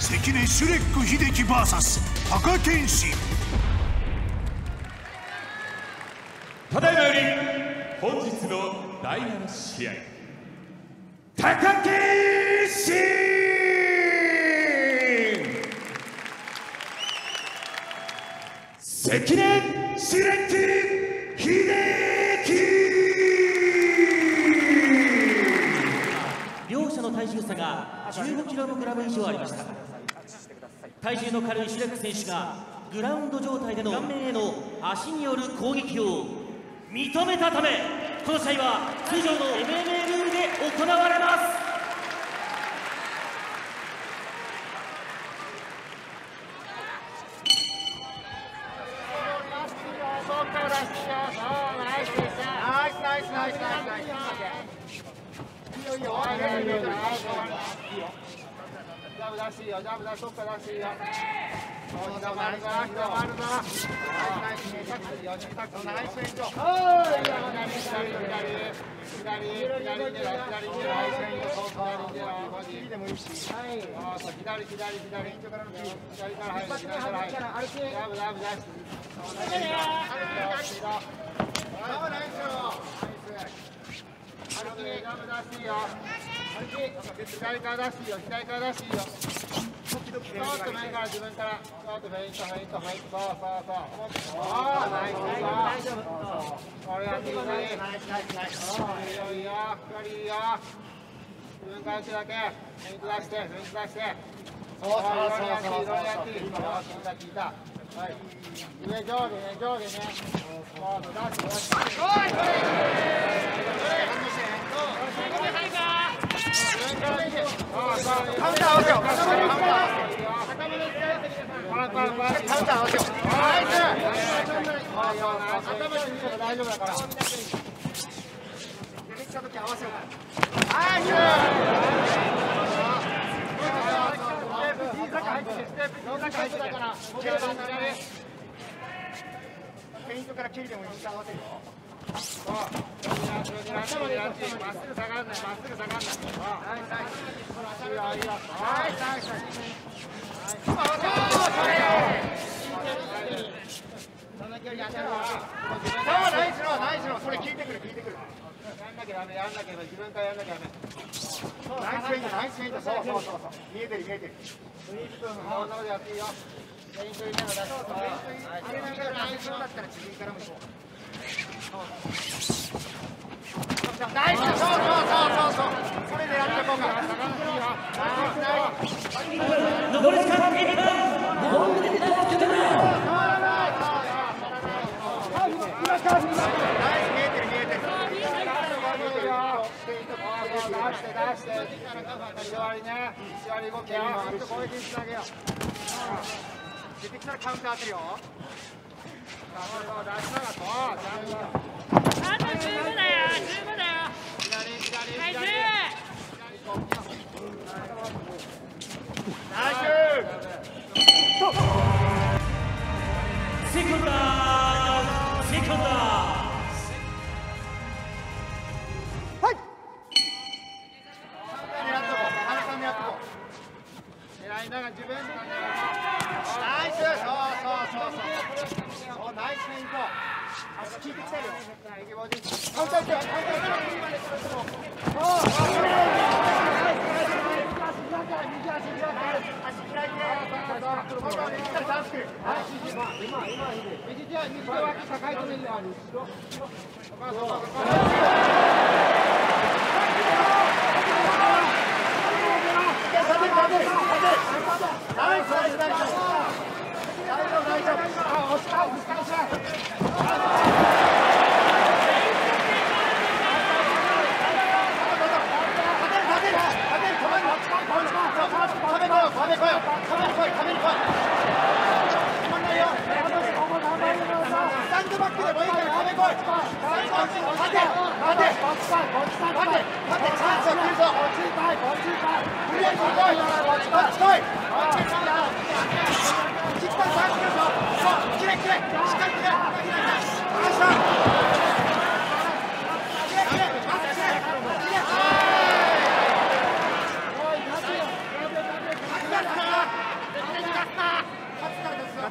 関根シュレック秀樹 VS 貴健士。ただいまより本日の第7試合、貴健士。関根シュレック秀樹。両者の体重差が15kg以上ありました。体重の軽いシュレック選手がグラウンド状態での顔面への足による攻撃を認めたため、この試合は通常の MMA ルールで行われます。待て！ 3分経過。 大丈夫。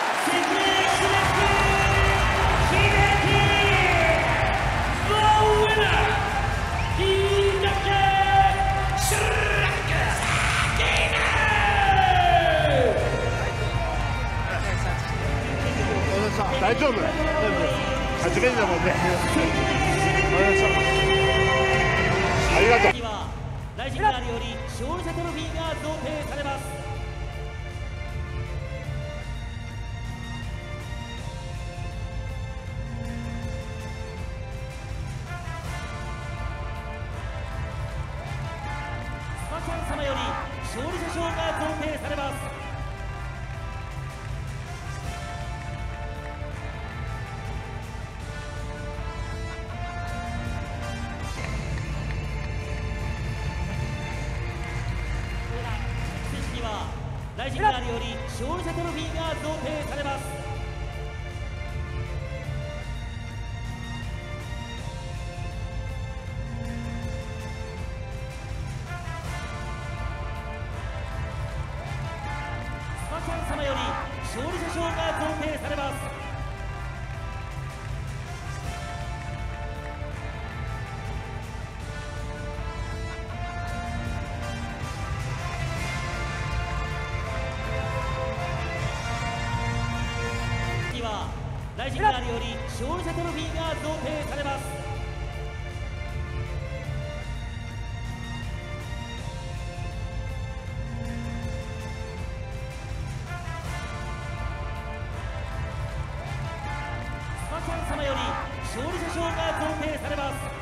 初めてだもんね。ありがとう。次はライジンガーにより勝利者トロフィーが贈呈されます。 ライジンガーにより勝利者トロフィーが贈呈されます。スパチャン様より勝利者賞が贈呈されます。 ライジンガーにより勝利者トロフィーが贈呈されます。スパチャン様より勝利者賞が贈呈されます。